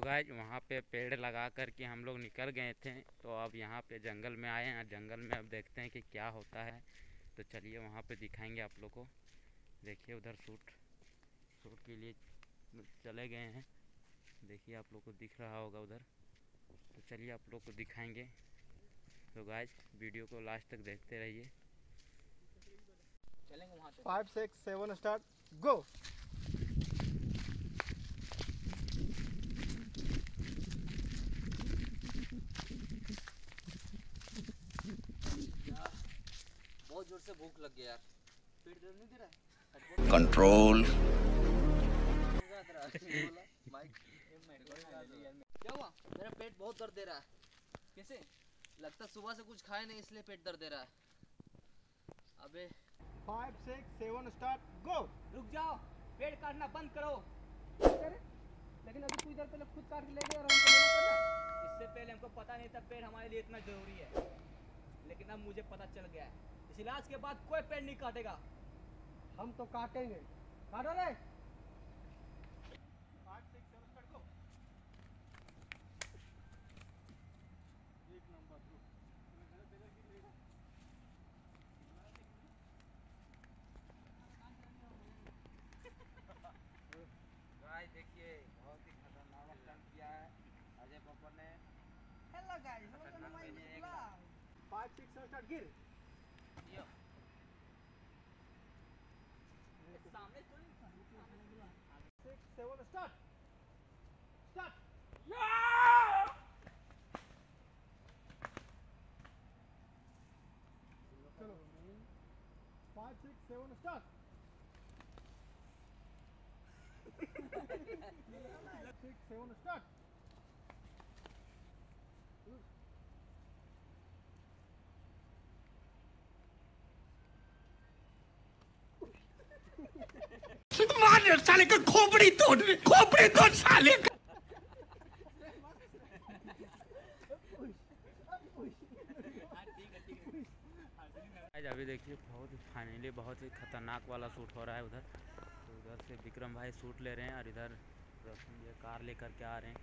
तो गाइस वहाँ पे पेड़ लगा कर के हम लोग निकल गए थे, तो अब यहाँ पे जंगल में आए हैं। जंगल में अब देखते हैं कि क्या होता है, तो चलिए वहाँ पे दिखाएंगे आप लोग को। देखिए उधर शूट के लिए चले गए हैं, देखिए आप लोग को दिख रहा होगा उधर, तो चलिए आप लोग को दिखाएंगे। तो गाइस वीडियो को लास्ट तक देखते रहिए। चलेंगे वहाँ पे 5 6 7 स्टार्ट गो। बहुत जोर से भूख लग गया यार, पेट दर्द नहीं दे रहा है। कंट्रोल क्या हुआ? मेरा पेट बहुत दर्द दे रहा है। कैसे लगता सुबह से कुछ खाया नहीं इसलिए पेट दर्द दे रहा है। अबे 5 6 7 स्टार्ट गो। रुक जाओ, पेड़ काटना बंद करो। लेकिन अभी तू इधर पहले खुद काट के ले गया और इससे पहले हमको पता नहीं था पेड़ हमारे लिए इतना जरूरी है, लेकिन अब मुझे पता चल गया है। इस इलाज के बाद कोई पेड़ नहीं काटेगा। हम तो काटेंगे, काटो रे। 5 6 7 स्टार्ट गो। एक नंबर दो। गाइस देखिए बहुत ही खतरनाक काम किया है अजय पॉपर ने। Hello guys, welcome to my blog. 5 6 start गिर। यो सामने तो नहीं। 6 7 स्टार्ट या। चलो 5 6 7 स्टार्ट। 6 7 स्टार्ट। मार साले का खोपड़ी तोड़ दे, खोपड़ी तोड़ साले का। अभी देखिए बहुत फाइनली बहुत ही खतरनाक वाला शूट हो रहा है। उधर तो उधर से विक्रम भाई शूट ले रहे हैं और इधर रोशन ये कार लेकर के आ रहे हैं।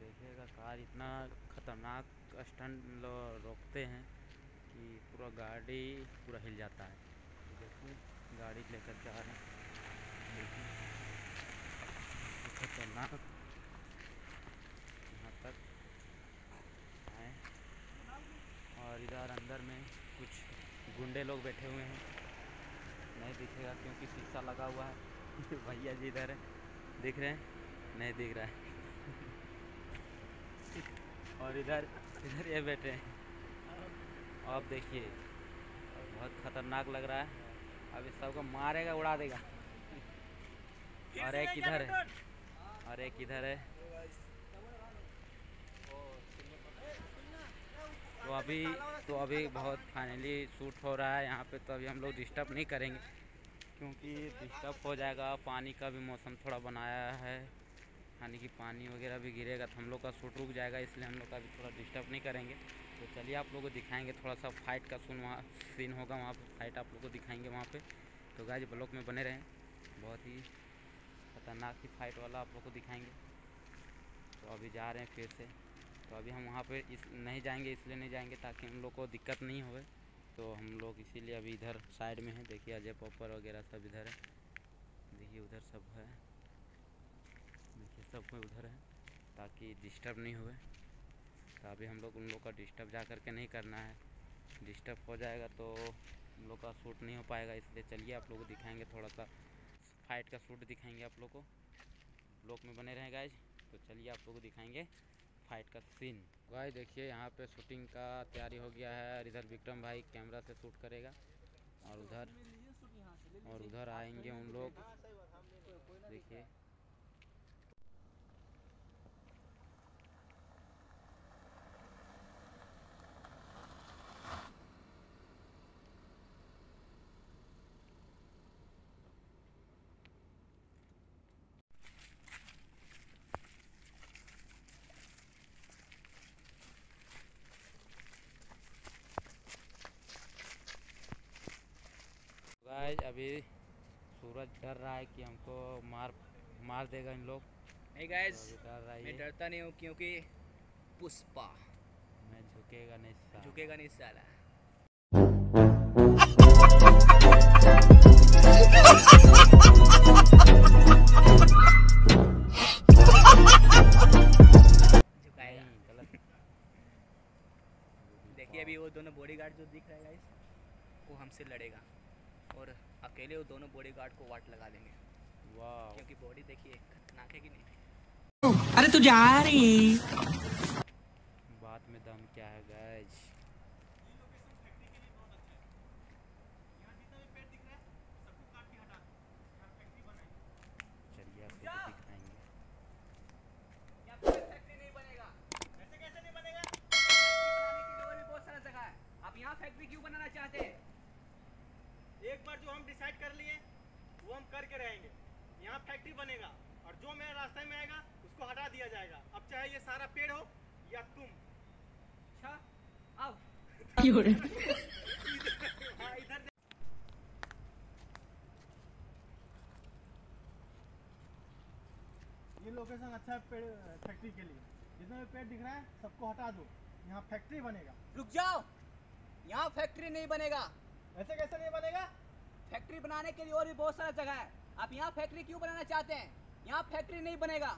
देखिएगा कार इतना खतरनाक स्टंट रोकते हैं कि पूरा गाड़ी पूरा हिल जाता है। तो देखिए गाड़ी लेकर के आ रहे हैं, देखिए खतरनाक यहाँ तक आए। और इधर अंदर में कुछ गुंडे लोग बैठे हुए हैं, नहीं दिखेगा क्योंकि शीशा लगा हुआ है। भैया जी इधर है, दिख रहे हैं? नहीं दिख रहा है। और इधर ये बैठे हैं। अब देखिए बहुत खतरनाक लग रहा है, अब इस सबको मारेगा उड़ा देगा। और एक इधर है और एक इधर है। तो अभी बहुत फाइनली शूट हो रहा है यहाँ पे। तो अभी हम लोग डिस्टर्ब नहीं करेंगे क्योंकि डिस्टर्ब हो जाएगा। पानी का भी मौसम थोड़ा बनाया है, यानी कि पानी वगैरह भी गिरेगा तो हम लोग का शूट रुक जाएगा, इसलिए हम लोग का भी थोड़ा डिस्टर्ब नहीं करेंगे। तो चलिए आप लोगों को दिखाएंगे थोड़ा सा फाइट का सीन होगा वहाँ पर, फाइट आप लोग को दिखाएंगे वहाँ पर। तो गाइस ब्लॉग में बने रहें, बहुत ही खतरनाक ही फाइट वाला आप लोग को दिखाएँगे। तो अभी जा रहे हैं फिर से। तो अभी हम वहाँ पे नहीं जाएंगे, इसलिए नहीं जाएंगे ताकि हम लोग को दिक्कत नहीं होए। तो हम लोग इसीलिए अभी इधर साइड में हैं। देखिए अजय पॉपर वगैरह सब इधर है, देखिए उधर सब है, देखिए सब कोई उधर है ताकि डिस्टर्ब नहीं होए। तो अभी हम लोग उन लोग का डिस्टर्ब जा करके नहीं करना है, डिस्टर्ब हो जाएगा तो उन लोग का शूट नहीं हो पाएगा। इसलिए चलिए आप लोग को दिखाएँगे थोड़ा सा फाइट का शूट दिखाएँगे आप लोग को। ब्लॉग में बने रहें गाइज। तो चलिए आप लोग को दिखाएँगे फाइट का सीन। भाई देखिए यहाँ पे शूटिंग का तैयारी हो गया है और इधर विक्रम भाई कैमरा से शूट करेगा और उधर आएंगे उन लोग। देखिए अभी सूरज डर रहा है कि हमको मार देगा इन लोग। Hey guys, मैं डरता नहीं हूँ क्योंकि पुष्पा, मैं झुकेगा नहीं साला। देखिए अभी वो दोनों बॉडीगार्ड जो दिख रहा है गाइस, वो हमसे लड़ेगा और अकेले वो दोनों बॉडीगार्ड को वाट लगा देंगे। वाह, क्योंकि बॉडी देखिए खतरनाक है कि नहीं। अरे तू जा रही बात में दम क्या है गाइस। एक बार जो हम डिसाइड कर लिए वो हम करके रहेंगे। यहाँ फैक्ट्री बनेगा और जो मेरे रास्ते में आएगा उसको हटा दिया जाएगा, अब चाहे ये सारा पेड़ हो या तुम। अच्छा अब इधर ये लोकेशन अच्छा है पेड़ फैक्ट्री के लिए। जितना भी पेड़ दिख रहा है सबको हटा दो, यहाँ फैक्ट्री बनेगा। रुक जाओ, यहाँ फैक्ट्री नहीं बनेगा। ऐसे कैसे नहीं बनेगा? फैक्ट्री बनाने के लिए और भी बहुत सारा जगह है। आप यहाँ फैक्ट्री क्यों बनाना चाहते हैं? यहाँ फैक्ट्री नहीं बनेगा।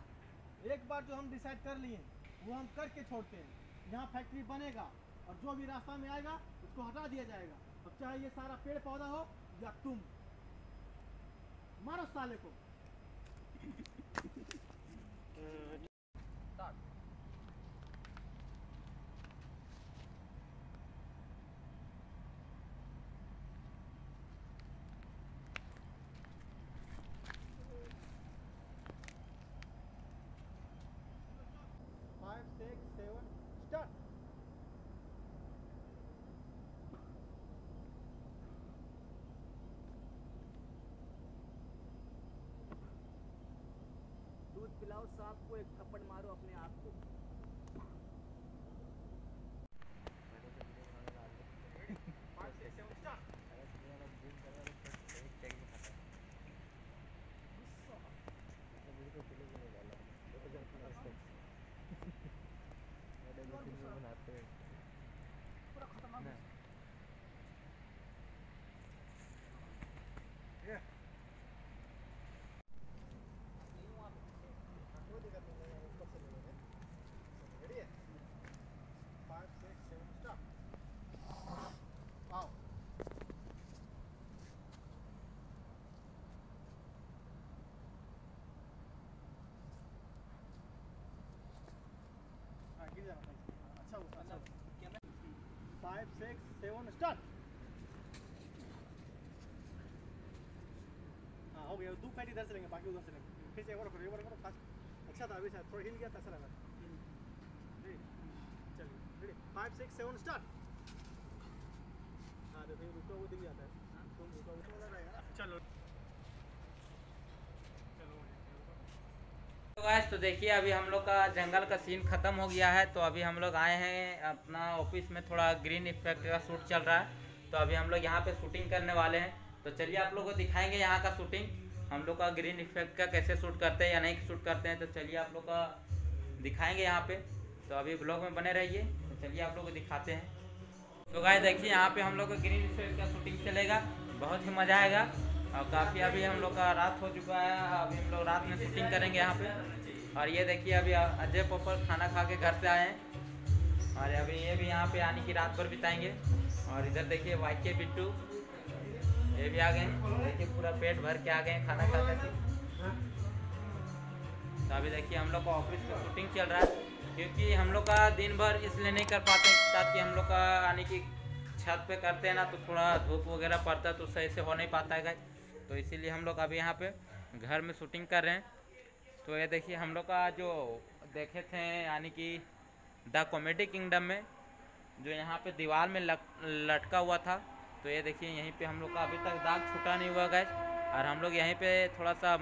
एक बार जो हम डिसाइड कर लिए वो हम करके छोड़ते हैं। यहाँ फैक्ट्री बनेगा और जो भी रास्ता में आएगा उसको हटा दिया जाएगा, अब चाहे ये सारा पेड़ पौधा हो या तुम। मारो साले को। पिलाओ सांप को, एक थप्पड़ मारो अपने आप को। अच्छा 5 6 7 स्टार्ट। हाँ हो गया, दो पैट इधर से लेंगे बाकी उधर से लेंगे। फिर से एक बार करो फास्ट। अच्छा था, अभी शायद थोड़ा हिल गया था, अच्छा लगा। चलिए रेडी 5 6 7 स्टार्ट। हाँ तो फिर रुको, वो दिख जाता है तुम रुको रहेगा। चलो गाइस, तो देखिए अभी हम लोग का जंगल का सीन खत्म हो गया है। तो अभी हम लोग आए हैं अपना ऑफिस में, थोड़ा ग्रीन इफेक्ट का शूट चल रहा है। तो अभी हम लोग यहाँ पे शूटिंग करने वाले हैं। तो चलिए आप लोगों को दिखाएंगे यहाँ का शूटिंग, हम लोग का ग्रीन इफेक्ट का कैसे शूट करते हैं या नहीं शूट करते हैं। तो चलिए आप लोग का दिखाएंगे यहाँ पे। तो अभी ब्लॉग में बने रहिए। तो चलिए आप लोग को दिखाते हैं। तो गाइस देखिए यहाँ पे हम लोग का ग्रीन इफेक्ट का शूटिंग चलेगा, बहुत ही मजा आएगा। और काफ़ी अभी हम लोग का रात हो चुका है, अभी हम लोग रात में शूटिंग करेंगे यहाँ पे। और ये देखिए अभी अजय पॉपर खाना खा के घर से आए हैं और अभी ये भी यहाँ पे आने की रात भर बिताएंगे। और इधर देखिए वाइके बिट्टू, ये भी आ गए हैं। देखिए पूरा पेट भर के आ गए हैं खाना खा कर। तो अभी देखिए हम लोग का ऑफिस में शूटिंग चल रहा है, क्योंकि हम लोग का दिन भर इसलिए नहीं कर पाते ताकि हम लोग का आने की छत पे करते हैं ना, तो थोड़ा धूप वगैरह पड़ता है तो सही से हो नहीं पाता है। तो इसीलिए हम लोग अभी यहाँ पे घर में शूटिंग कर रहे हैं। तो ये देखिए हम लोग का जो देखे थे यानी कि द कॉमेडी किंगडम में जो यहाँ पे दीवार में लटका हुआ था, तो ये देखिए यहीं पे हम लोग का अभी तक दाग छूटा नहीं हुआ गैस। और हम लोग यहीं पे थोड़ा सा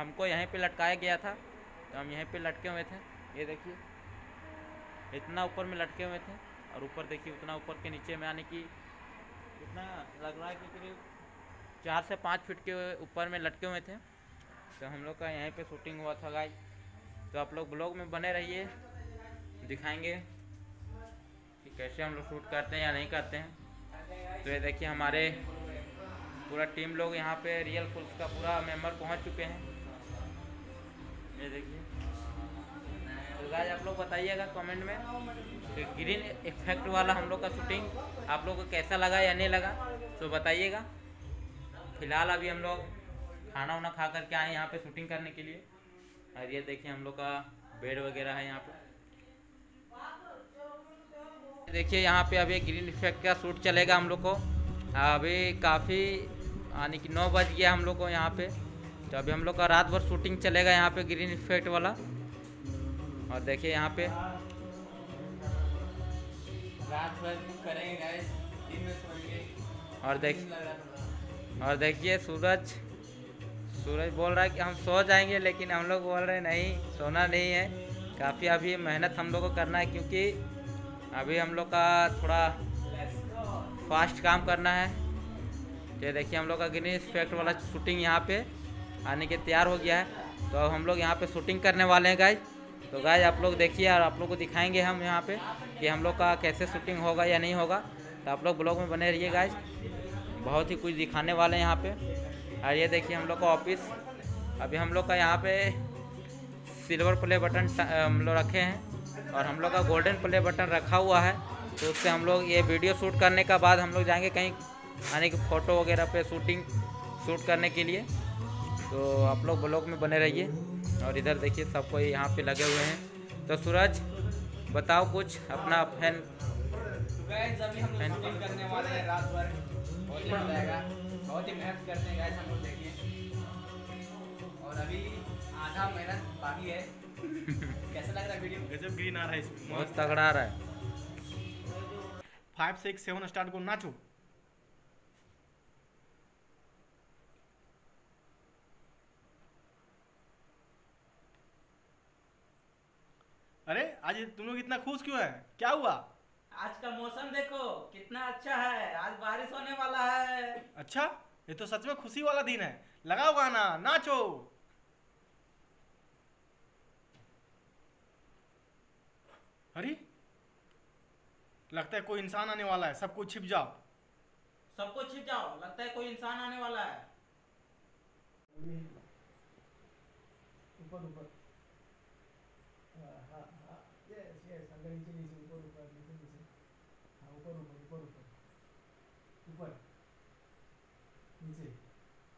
हमको यहीं पे लटकाया गया था, तो हम यहीं पे लटके हुए थे। ये देखिए इतना ऊपर में लटके हुए थे और ऊपर देखिए उतना ऊपर के नीचे में यानी कि कितना लग रहा है कि करीब 4 से 5 फीट के ऊपर में लटके हुए थे। तो हम लोग का यहीं पे शूटिंग हुआ था गाइस। तो आप लोग ब्लॉग में बने रहिए, दिखाएंगे कि कैसे हम लोग शूट करते हैं या नहीं करते हैं। तो ये देखिए हमारे पूरा टीम लोग यहाँ पे रियल फूल्स का पूरा मेंबर पहुँच चुके हैं, ये देखिए। तो गाइस आप लोग बताइएगा कमेंट में कि ग्रीन इफेक्ट वाला हम लोग का शूटिंग आप लोग को कैसा लगा या नहीं लगा, तो बताइएगा। फिलहाल अभी हम लोग खाना वाना खा करके आए यहाँ पे शूटिंग करने के लिए। और ये देखिए हम लोग का बेड वगैरह है यहाँ पे। देखिए यहाँ पे अभी ग्रीन इफेक्ट का शूट चलेगा हम लोग को। अभी काफ़ी यानी कि 9 बज गया हम लोग को यहाँ पे। तो अभी हम लोग का रात भर शूटिंग चलेगा यहाँ पे ग्रीन इफेक्ट वाला। और देखिए यहाँ पे रात भर करेंगे गाइस, दिन में सोएंगे। और देखिए सूरज बोल रहा है कि हम सो जाएंगे, लेकिन हम लोग बोल रहे हैं नहीं, सोना नहीं है। काफ़ी अभी मेहनत हम लोग को करना है, क्योंकि अभी हम लोग का थोड़ा फास्ट काम करना है। तो देखिए हम लोग का ग्रीन इफेक्ट वाला शूटिंग यहाँ पे आने के तैयार हो गया है। तो हम लोग यहाँ पे शूटिंग करने वाले हैं गाइस। तो गाइस आप लोग देखिए, और आप लोग को दिखाएंगे हम यहाँ पे कि हम लोग का कैसे शूटिंग होगा या नहीं होगा। तो आप लोग ब्लॉग में बने रहिए गाइस, बहुत ही कुछ दिखाने वाले हैं यहाँ पे। और ये देखिए हम लोग का ऑफिस। अभी हम लोग का यहाँ पे सिल्वर प्ले बटन हम लोग रखे हैं, और हम लोग का गोल्डन प्ले बटन रखा हुआ है। तो उससे हम लोग ये वीडियो शूट करने के बाद हम लोग जाएंगे कहीं यानी कि फ़ोटो वगैरह पे शूट करने के लिए। तो आप लोग ब्लॉग में बने रहिए। और इधर देखिए सब कोई यहाँ पे लगे हुए हैं। तो सूरज बताओ कुछ अपना फैन। करने वाले हैं रात भर, बहुत ही मेहनत करते हैं गाइस हम लोग, देखिए। और अभी आधा मेहनत बाकी है। कैसा लग रहा है वीडियो? गजब ग्रीन आ रहा है इसमें, बहुत तगड़ा आ रहा है। 5 6 7 स्टार्ट को नाचो। अरे आज तुम लोग इतना खुश क्यों है? क्या हुआ? आज का मौसम देखो कितना अच्छा है, आज बारिश होने वाला है। अच्छा, ये तो सच में खुशी वाला दिन है। लगाओ गाना, नाचो। अरे लगता है कोई इंसान आने वाला है, सबको छिप जाओ। लगता है कोई इंसान आने वाला है। ऊपर ऊपर। Yes, yes, I'm going to